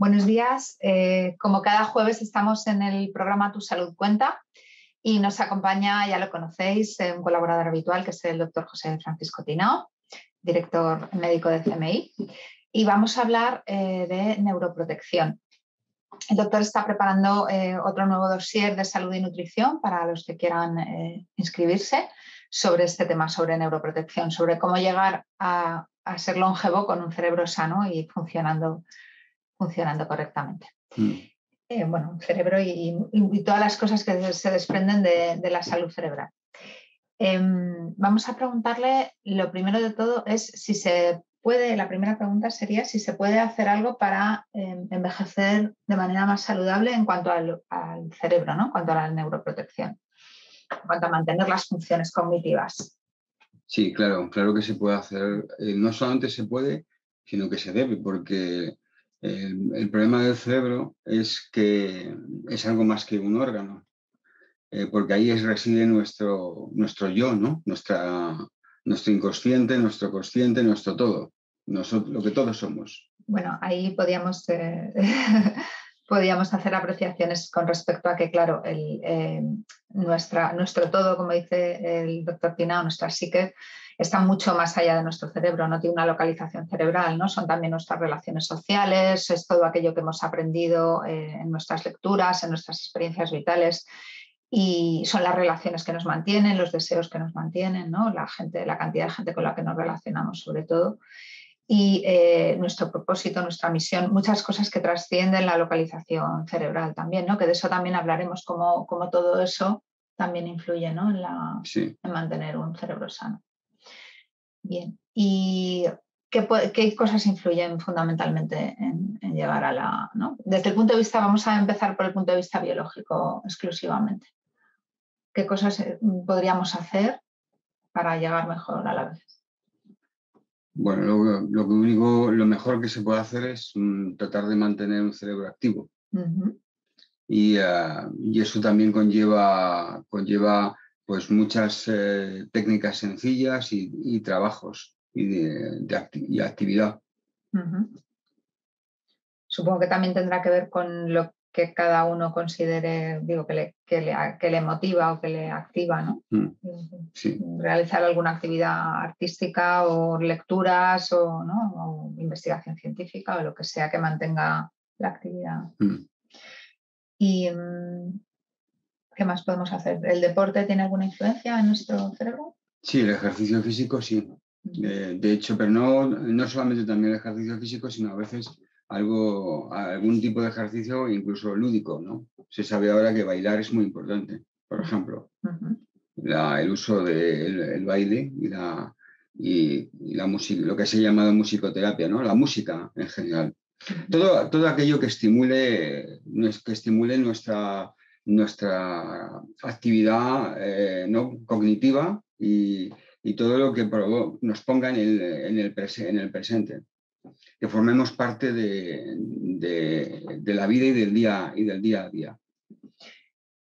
Buenos días, como cada jueves estamos en el programa Tu Salud Cuenta y nos acompaña, ya lo conocéis, un colaborador habitual que es el doctor José Francisco Tinao, director médico de CMI, y vamos a hablar de neuroprotección. El doctor está preparando otro nuevo dossier de salud y nutrición para los que quieran inscribirse sobre este tema, sobre neuroprotección, sobre cómo llegar a ser longevo con un cerebro sano y funcionando correctamente. Bueno, cerebro y todas las cosas que se desprenden de la salud cerebral. Vamos a preguntarle, lo primero de todo es si se puede, la primera pregunta sería si se puede hacer algo para envejecer de manera más saludable en cuanto al cerebro, ¿no? En cuanto a la neuroprotección, en cuanto a mantener las funciones cognitivas. Sí, claro que se puede hacer. No solamente se puede, sino que se debe, porque el problema del cerebro es que es algo más que un órgano, porque ahí reside nuestro yo, ¿no? Nuestro inconsciente, nuestro consciente, nuestro todo, lo que todos somos. Bueno, ahí podíamos hacer apreciaciones con respecto a que, claro, nuestro todo, como dice el doctor Tinao, nuestra psique, está mucho más allá de nuestro cerebro, no tiene una localización cerebral, ¿no? Son también nuestras relaciones sociales, es todo aquello que hemos aprendido en nuestras lecturas, en nuestras experiencias vitales, y son las relaciones que nos mantienen, los deseos que nos mantienen, ¿no? La cantidad de gente con la que nos relacionamos sobre todo, y nuestro propósito, nuestra misión, muchas cosas que trascienden la localización cerebral también, ¿no? Que de eso también hablaremos, cómo todo eso también influye, ¿no? En mantener un cerebro sano. Bien, ¿y qué cosas influyen fundamentalmente en llevar a la, ¿no? Desde el punto de vista, vamos a empezar por el punto de vista biológico exclusivamente. ¿Qué cosas podríamos hacer para llegar mejor a la vejez? Bueno, lo mejor que se puede hacer es tratar de mantener un cerebro activo. Y eso también conlleva pues muchas técnicas sencillas y trabajos y actividad. Supongo que también tendrá que ver con lo que cada uno considere, digo, que le motiva o que le activa, ¿no? Sí. Realizar alguna actividad artística o lecturas o, ¿no? O investigación científica o lo que sea que mantenga la actividad. Y ¿qué más podemos hacer? ¿El deporte tiene alguna influencia en nuestro cerebro? Sí, el ejercicio físico sí. De hecho, pero no solamente también el ejercicio físico, sino a veces algún tipo de ejercicio incluso lúdico, ¿no? Se sabe ahora que bailar es muy importante, por ejemplo. El uso del baile y la música, lo que se ha llamado musicoterapia, ¿no? La música en general. Todo aquello que estimule nuestra actividad ¿no? cognitiva y todo lo que nos ponga en el presente, que formemos parte de la vida y del día a día.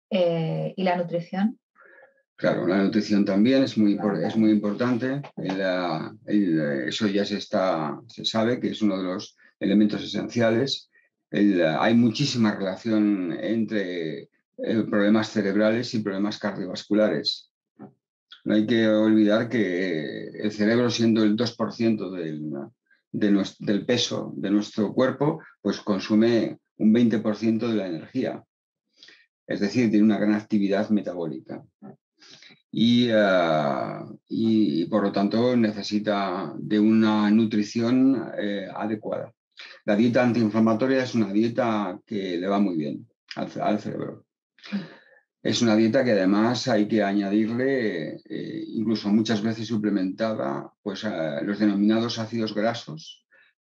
¿Y la nutrición? Claro, la nutrición también es muy importante. Eso ya se sabe que es uno de los elementos esenciales. Hay muchísima relación entre problemas cerebrales y problemas cardiovasculares. No hay que olvidar que el cerebro, siendo el 2% del peso de nuestro cuerpo, pues consume un 20% de la energía. Es decir, tiene una gran actividad metabólica. Y por lo tanto necesita de una nutrición adecuada. La dieta antiinflamatoria es una dieta que le va muy bien al cerebro. Es una dieta que además hay que añadirle, incluso muchas veces suplementada, pues los denominados ácidos grasos,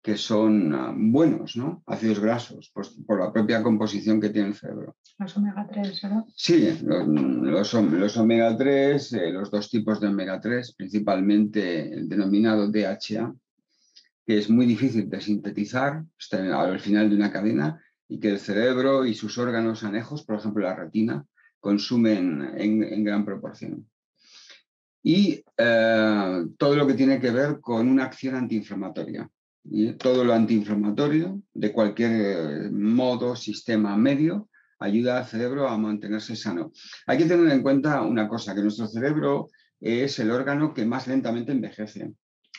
que son buenos, ¿no? Ácidos grasos, por la propia composición que tiene el cerebro. Los omega 3, ¿verdad? Sí, los omega 3, los dos tipos de omega 3, principalmente el denominado DHA, que es muy difícil de sintetizar, está al final de una cadena, y que el cerebro y sus órganos anejos, por ejemplo la retina, consumen en gran proporción. Y todo lo que tiene que ver con una acción antiinflamatoria. Y todo lo antiinflamatorio, de cualquier modo, sistema, medio, ayuda al cerebro a mantenerse sano. Hay que tener en cuenta una cosa, que nuestro cerebro es el órgano que más lentamente envejece.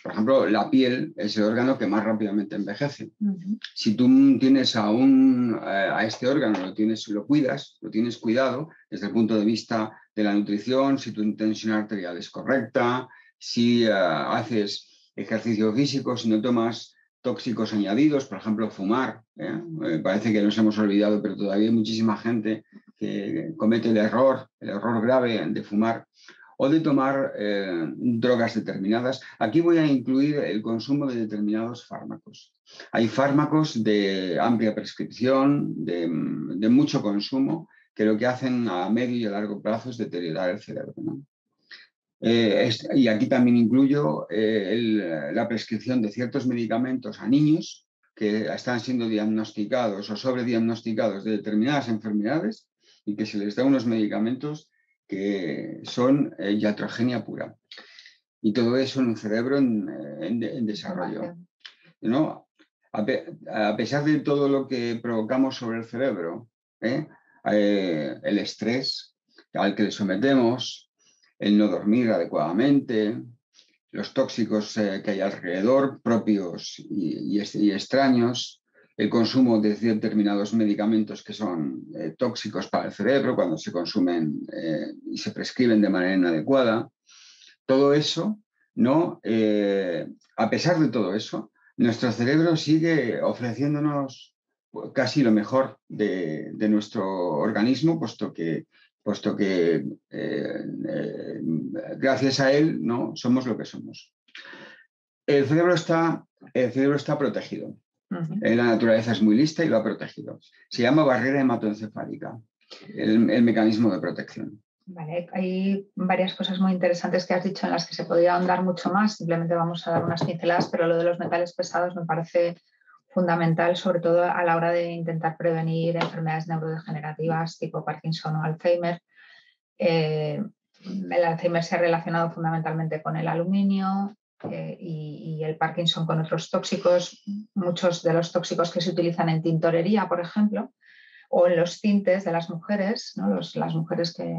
Por ejemplo, la piel es el órgano que más rápidamente envejece. Uh-huh. Si tú tienes a este órgano, lo cuidas, lo tienes cuidado desde el punto de vista de la nutrición, si tu tensión arterial es correcta, si haces ejercicio físico, si no tomas tóxicos añadidos, por ejemplo, fumar, ¿eh? Parece que nos hemos olvidado, pero todavía hay muchísima gente que comete el error grave de fumar o de tomar drogas determinadas. Aquí voy a incluir el consumo de determinados fármacos. Hay fármacos de amplia prescripción, de mucho consumo, que lo que hacen a medio y a largo plazo es deteriorar el cerebro, ¿no? Y aquí también incluyo la prescripción de ciertos medicamentos a niños que están siendo diagnosticados o sobrediagnosticados de determinadas enfermedades y que se les da unos medicamentos que son iatrogenia pura. Y todo eso en un cerebro en desarrollo, ¿no? A pesar de todo lo que provocamos sobre el cerebro, el estrés al que le sometemos, el no dormir adecuadamente, los tóxicos que hay alrededor, propios y extraños, el consumo de determinados medicamentos que son tóxicos para el cerebro cuando se consumen y se prescriben de manera inadecuada. Todo eso, ¿no? A pesar de todo eso, nuestro cerebro sigue ofreciéndonos casi lo mejor de nuestro organismo, puesto que gracias a él, ¿no?, somos lo que somos. El cerebro está protegido. Uh-huh. La naturaleza es muy lista y lo ha protegido. Se llama barrera hematoencefálica, el mecanismo de protección. Vale, hay varias cosas muy interesantes que has dicho en las que se podría ahondar mucho más. Simplemente vamos a dar unas pinceladas, pero lo de los metales pesados me parece fundamental, sobre todo a la hora de intentar prevenir enfermedades neurodegenerativas tipo Parkinson o Alzheimer. El Alzheimer se ha relacionado fundamentalmente con el aluminio y el Parkinson con otros tóxicos, muchos de los tóxicos que se utilizan en tintorería, por ejemplo, o en los tintes de las mujeres, ¿no? Las mujeres que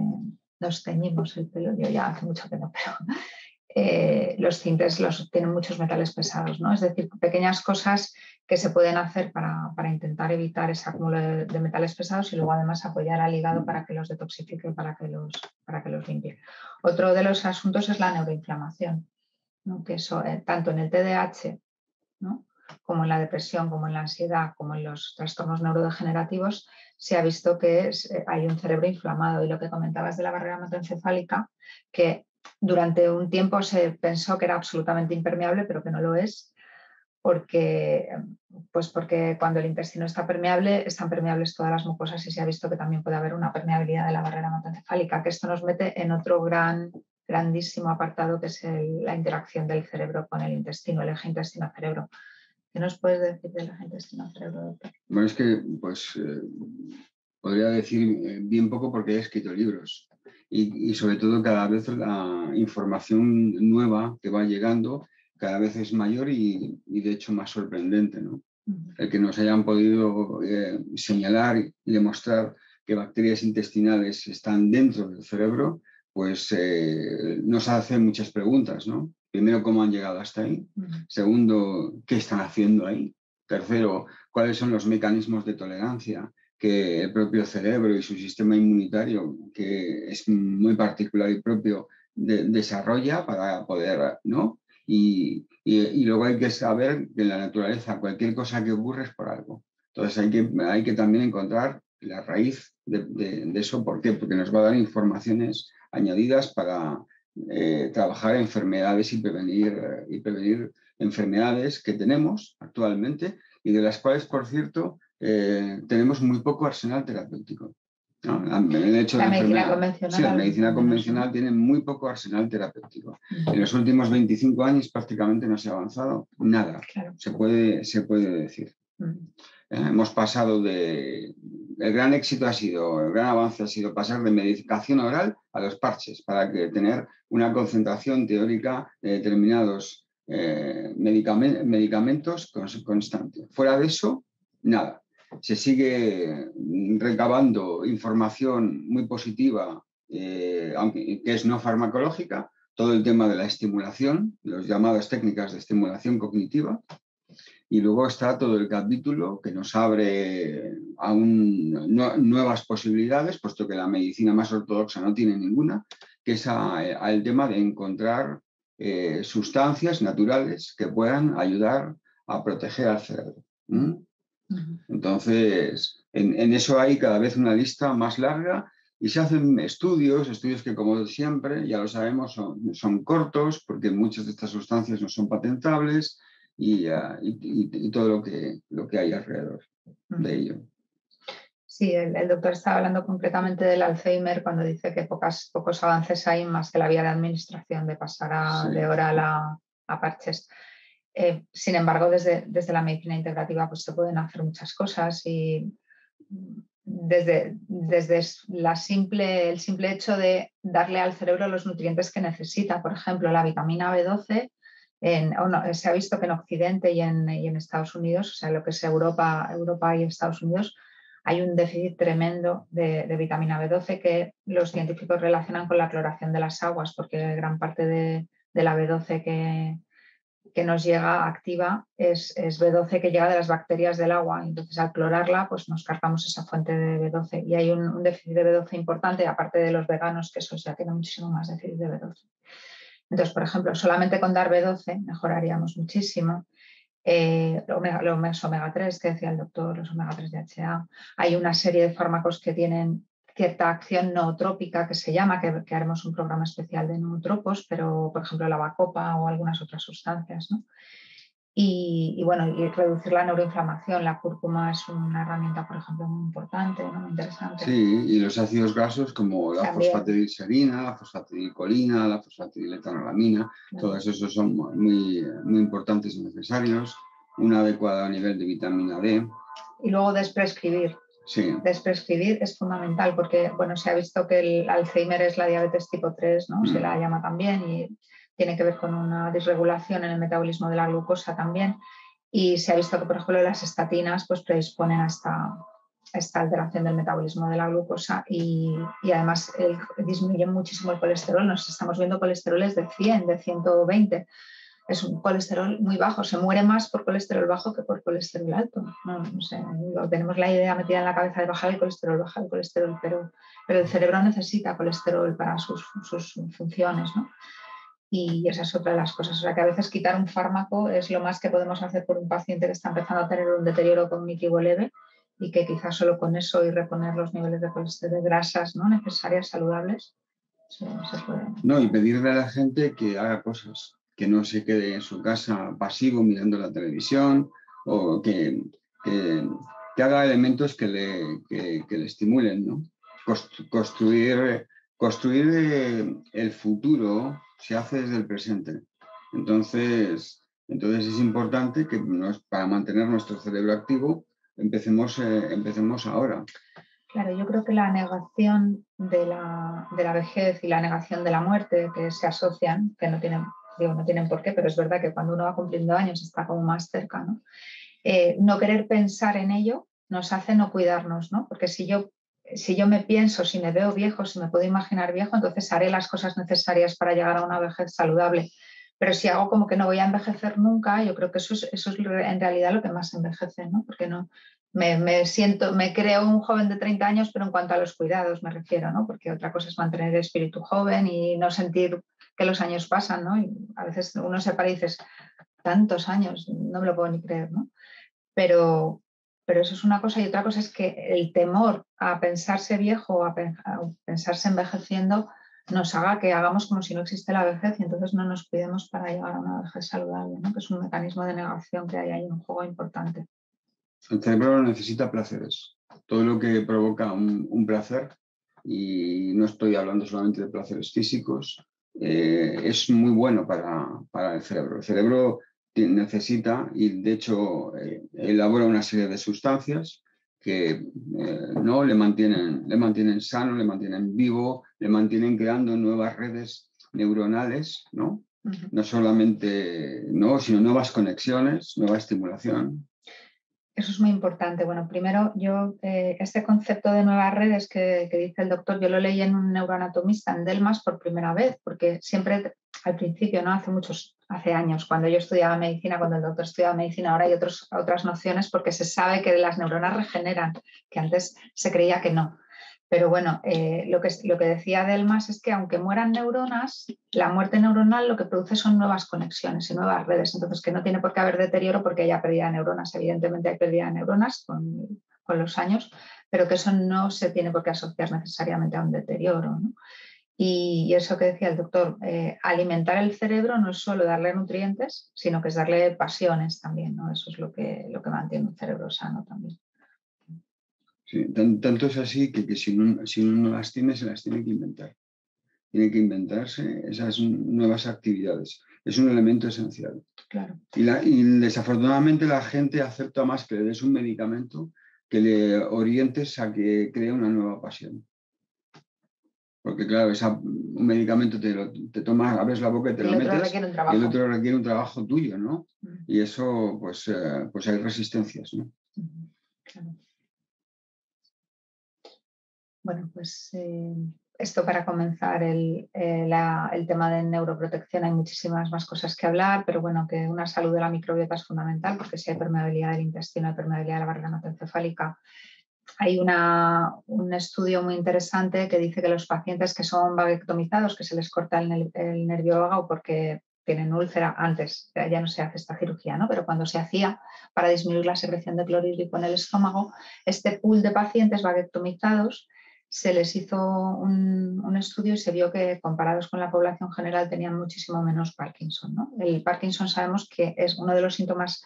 nos teñimos el pelo, yo ya hace mucho que no, pero los tintes tienen muchos metales pesados, ¿no? Es decir, pequeñas cosas que se pueden hacer para intentar evitar ese acúmulo de metales pesados y luego además apoyar al hígado para que los detoxifique, para que los limpie. Otro de los asuntos es la neuroinflamación, ¿no? Que eso, tanto en el TDAH, ¿no?, como en la depresión, como en la ansiedad, como en los trastornos neurodegenerativos, se ha visto que hay un cerebro inflamado. Y lo que comentabas de la barrera hematoencefálica, que durante un tiempo se pensó que era absolutamente impermeable, pero que no lo es, porque cuando el intestino está permeable, están permeables todas las mucosas y se ha visto que también puede haber una permeabilidad de la barrera hematoencefálica, que esto nos mete en otro grandísimo apartado, que es la interacción del cerebro con el intestino, el eje intestino-cerebro. ¿Qué nos puedes decir del eje intestino-cerebro, doctor? Bueno, es que podría decir bien poco porque he escrito libros. Y sobre todo cada vez la información nueva que va llegando cada vez es mayor y de hecho más sorprendente, ¿no? Uh-huh. El que nos hayan podido señalar y demostrar que bacterias intestinales están dentro del cerebro, pues nos hacen muchas preguntas, ¿no? Primero, ¿cómo han llegado hasta ahí? Uh-huh. Segundo, ¿qué están haciendo ahí? Tercero, ¿cuáles son los mecanismos de tolerancia que el propio cerebro y su sistema inmunitario, que es muy particular y propio, desarrolla para poder, ¿no? Y luego hay que saber que en la naturaleza cualquier cosa que ocurre es por algo. Entonces hay que también encontrar la raíz de eso. ¿Por qué? Porque nos va a dar informaciones añadidas para trabajar enfermedades y prevenir enfermedades que tenemos actualmente y de las cuales, por cierto, tenemos muy poco arsenal terapéutico. No, el hecho de la medicina convencional, sí, la medicina convencional tiene muy poco arsenal terapéutico. En los últimos 25 años prácticamente no se ha avanzado nada, claro. se puede decir. Hemos pasado de... El gran éxito ha sido, el gran avance ha sido pasar de medicación oral a los parches para que tener una concentración teórica de determinados medicamentos constante. Fuera de eso, nada. Se sigue recabando información muy positiva, aunque que es no farmacológica, todo el tema de la estimulación, las llamadas técnicas de estimulación cognitiva, y luego está todo el capítulo que nos abre aún nuevas posibilidades, puesto que la medicina más ortodoxa no tiene ninguna, que es el tema de encontrar sustancias naturales que puedan ayudar a proteger al cerebro. Entonces, en eso hay cada vez una lista más larga y se hacen estudios que, como siempre, ya lo sabemos, son cortos porque muchas de estas sustancias no son patentables y todo lo que hay alrededor de ello. Sí, el doctor está hablando concretamente del Alzheimer cuando dice que pocos avances hay más que la vía de administración, de pasar de oral a parches. Sin embargo, desde la medicina integrativa pues, se pueden hacer muchas cosas y desde el simple hecho de darle al cerebro los nutrientes que necesita, por ejemplo, la vitamina B12, se ha visto que en Occidente y en Estados Unidos, o sea, lo que es Europa y Estados Unidos, hay un déficit tremendo de vitamina B12 que los científicos relacionan con la cloración de las aguas, porque gran parte de la B12 que nos llega activa es B12 que llega de las bacterias del agua. Entonces, al clorarla, pues nos cargamos esa fuente de B12 y hay un déficit de B12 importante, aparte de los veganos, que eso ya tiene muchísimo más déficit de B12. Entonces, por ejemplo, solamente con dar B12 mejoraríamos muchísimo. Los omega 3 que decía el doctor, los omega 3 DHA. Hay una serie de fármacos que tienen cierta acción nootrópica que se llama, que haremos un programa especial de nootropos, pero por ejemplo la bacopa o algunas otras sustancias, ¿no? Y reducir la neuroinflamación, la cúrcuma es una herramienta, por ejemplo, muy importante, ¿no? Muy interesante. Sí, y los ácidos grasos como la fosfatidil serina, la fosfatidil colina, la fosfatidil etanolamina, claro. Todos esos son muy, muy importantes y necesarios, un adecuado nivel de vitamina D. Y luego desprescribir. Sí. Desprescribir es fundamental porque, bueno, se ha visto que el Alzheimer es la diabetes tipo 3, ¿no? Se la llama también y tiene que ver con una disregulación en el metabolismo de la glucosa también. Y se ha visto que, por ejemplo, las estatinas pues predisponen a esta alteración del metabolismo de la glucosa y además disminuyen muchísimo el colesterol. Nos estamos viendo colesteroles de 100, de 120. Es un colesterol muy bajo, se muere más por colesterol bajo que por colesterol alto. No sé, tenemos la idea metida en la cabeza de bajar el colesterol, pero el cerebro necesita colesterol para sus funciones, ¿no? Y esa es otra de las cosas. O sea, que a veces quitar un fármaco es lo más que podemos hacer por un paciente que está empezando a tener un deterioro cognitivo leve y que quizás solo con eso y reponer los niveles de colesterol, de grasas, ¿no?, necesarias, saludables, se puede. No, y pedirle a la gente que haga cosas, que no se quede en su casa pasivo mirando la televisión o que haga elementos que le estimulen, ¿no? Construir el futuro se hace desde el presente. Entonces es importante que para mantener nuestro cerebro activo empecemos ahora. Claro, yo creo que la negación de la vejez y la negación de la muerte que se asocian, que no tienen por qué, pero es verdad que cuando uno va cumpliendo años está como más cerca, ¿no? No querer pensar en ello nos hace no cuidarnos, ¿no? Porque si yo me pienso, si me veo viejo, si me puedo imaginar viejo, entonces haré las cosas necesarias para llegar a una vejez saludable. Pero si hago como que no voy a envejecer nunca, yo creo que eso es en realidad lo que más envejece, ¿no? Porque no me creo un joven de 30 años, pero en cuanto a los cuidados me refiero, ¿no? Porque otra cosa es mantener el espíritu joven y no sentir que los años pasan, ¿no? Y a veces uno se para y dices, tantos años, no me lo puedo ni creer, ¿no? Pero eso es una cosa y otra cosa es que el temor a pensarse viejo, a pensarse envejeciendo, nos haga que hagamos como si no existe la vejez y entonces no nos cuidemos para llegar a una vejez saludable, ¿no? Que es un mecanismo de negación que hay ahí en un juego importante. El cerebro necesita placeres. Todo lo que provoca un placer, y no estoy hablando solamente de placeres físicos, es muy bueno para el cerebro. El cerebro necesita, y de hecho elabora una serie de sustancias que ¿no? le mantienen sano, le mantienen vivo, le mantienen creando nuevas redes neuronales, ¿no? Uh-huh. No solamente, ¿no? sino nuevas conexiones, nueva estimulación. Eso es muy importante. Bueno, primero yo, este concepto de nuevas redes que dice el doctor, yo lo leí en un neuroanatomista, en Delmas, por primera vez, porque siempre al principio, ¿no? Hace años, cuando yo estudiaba medicina, cuando el doctor estudiaba medicina, ahora hay otras nociones porque se sabe que las neuronas regeneran, que antes se creía que no. Pero bueno, lo que decía Delmas es que aunque mueran neuronas, la muerte neuronal lo que produce son nuevas conexiones y nuevas redes. Entonces, que no tiene por qué haber deterioro porque haya pérdida de neuronas. Evidentemente hay pérdida de neuronas con los años, pero que eso no se tiene por qué asociar necesariamente a un deterioro, ¿no? Y eso que decía el doctor, alimentar el cerebro no es solo darle nutrientes, sino que es darle pasiones también, ¿no? Eso es lo que mantiene un cerebro sano también. Sí, tanto es así que si uno no las tiene, se las tiene que inventar. Tiene que inventarse esas nuevas actividades. Es un elemento esencial. Claro. Y desafortunadamente la gente acepta más que le des un medicamento que le orientes a que cree una nueva pasión. Porque claro, un medicamento te tomas, abres la boca y te lo metes, y el otro requiere un trabajo tuyo, ¿no? Uh-huh. Y eso, pues hay resistencias, ¿no? Uh-huh. Claro. Bueno, pues esto para comenzar el tema de neuroprotección. Hay muchísimas más cosas que hablar, pero bueno, que una salud de la microbiota es fundamental, porque si hay permeabilidad del intestino, hay permeabilidad de la barrera hematoencefálica. Hay un estudio muy interesante que dice que los pacientes que son vaguectomizados, que se les corta el nervio vago porque tienen úlcera, antes ya no se hace esta cirugía, ¿no? Pero cuando se hacía para disminuir la secreción de clorhídrico en el estómago, este pool de pacientes vaguectomizados se les hizo un estudio y se vio que comparados con la población general tenían muchísimo menos Parkinson, ¿no? El Parkinson sabemos que es uno de los síntomas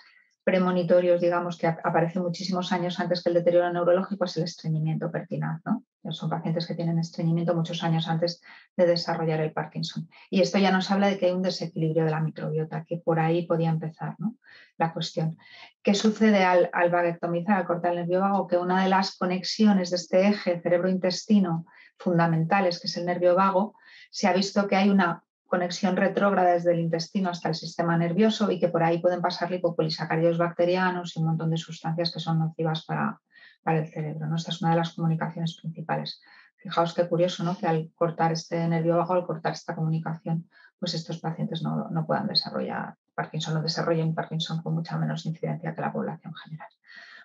premonitorios, digamos, que aparece muchísimos años antes que el deterioro neurológico, es el estreñimiento pertinaz, ¿no? Son pacientes que tienen estreñimiento muchos años antes de desarrollar el Parkinson. Y esto ya nos habla de que hay un desequilibrio de la microbiota, que por ahí podía empezar, ¿no? La cuestión. ¿Qué sucede al vaguectomizar, al cortar el nervio vago? Que una de las conexiones de este eje cerebro-intestino fundamentales, que es el nervio vago, se ha visto que hay una conexión retrógrada desde el intestino hasta el sistema nervioso y que por ahí pueden pasar lipopolisacáridos bacterianos y un montón de sustancias que son nocivas para el cerebro, ¿no? Esta es una de las comunicaciones principales. Fijaos qué curioso, ¿no? Que al cortar este nervio vago, al cortar esta comunicación, pues estos pacientes no puedan desarrollar Parkinson, no desarrollen Parkinson con mucha menos incidencia que la población general.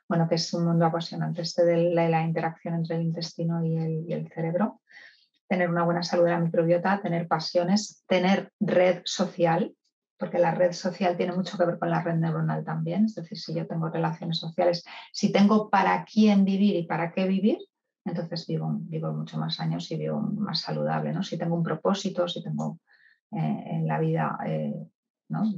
Bueno, que es un mundo apasionante este de la interacción entre el intestino y el cerebro. Tener una buena salud de la microbiota, tener pasiones, tener red social, porque la red social tiene mucho que ver con la red neuronal también, es decir, si yo tengo relaciones sociales, si tengo para quién vivir y para qué vivir, entonces vivo mucho más años y vivo más saludable, ¿no? Si tengo un propósito, si tengo en la vida ¿no?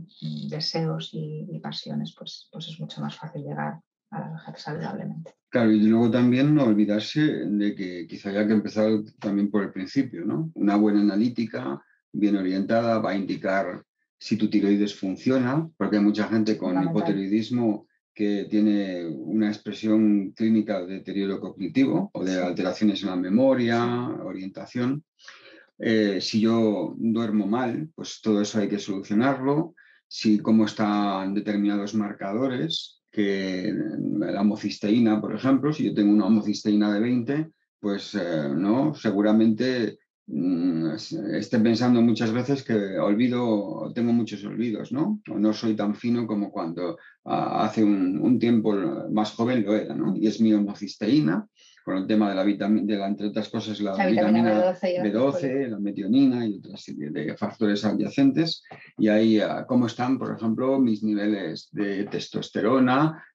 deseos y pasiones, pues es mucho más fácil llegar a la vejez saludablemente. Claro, y luego también no olvidarse de que quizá haya que empezar también por el principio, ¿no? Una buena analítica, bien orientada, va a indicar si tu tiroides funciona, porque hay mucha gente con hipotiroidismo que tiene una expresión clínica de deterioro cognitivo o de alteraciones en la memoria, orientación. Si yo duermo mal, pues todo eso hay que solucionarlo. Si cómo están determinados marcadores, que la homocisteína, por ejemplo, si yo tengo una homocisteína de 20, pues no, seguramente esté pensando muchas veces que tengo muchos olvidos, ¿no? O no soy tan fino como cuando hace un tiempo más joven lo era, ¿no? Y es mi homocisteína, con el tema de la vitamina, entre otras cosas, la vitamina B12, la metionina y otra serie de factores adyacentes. Y ahí, ¿cómo están, por ejemplo, mis niveles de testosterona,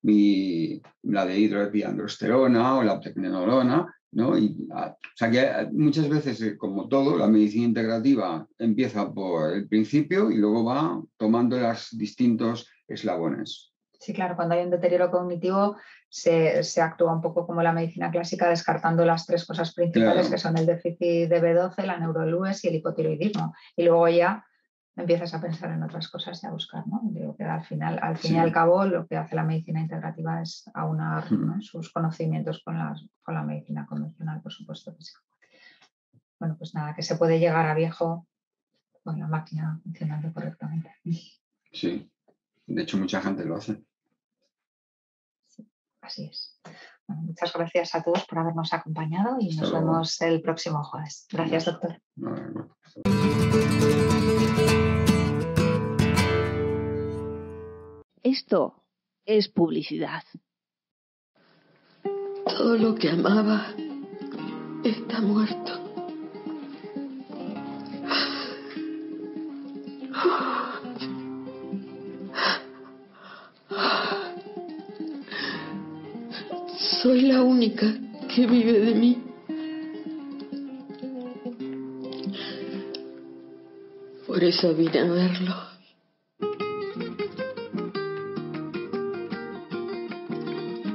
la de hidroepiandrosterona o la pregnenolona? ¿no? Y, o sea que muchas veces, como todo, la medicina integrativa empieza por el principio y luego va tomando los distintos eslabones. Sí, claro, cuando hay un deterioro cognitivo se actúa un poco como la medicina clásica, descartando las tres cosas principales, claro, que son el déficit de B12, la neurolues y el hipotiroidismo. Y luego ya empiezas a pensar en otras cosas y a buscar, ¿no? Digo que al fin y al cabo, lo que hace la medicina integrativa es aunar, ¿no?, sus conocimientos con la medicina convencional, por supuesto que sí. Bueno, pues nada, que se puede llegar a viejo con la máquina funcionando correctamente. Sí. De hecho, mucha gente lo hace. Sí, así es. Bueno, muchas gracias a todos por habernos acompañado y nos vemos el próximo jueves. Gracias, doctor. No. Esto es publicidad. Todo lo que amaba está muerto. Soy la única que vive de mí. Por eso vine a verlo.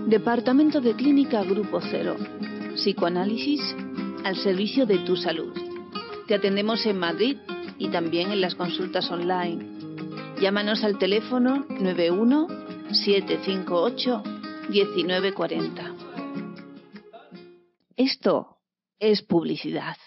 Departamento de Clínica Grupo Cero. Psicoanálisis al servicio de tu salud. Te atendemos en Madrid y también en las consultas online. Llámanos al teléfono 91 758 1940. Esto es publicidad.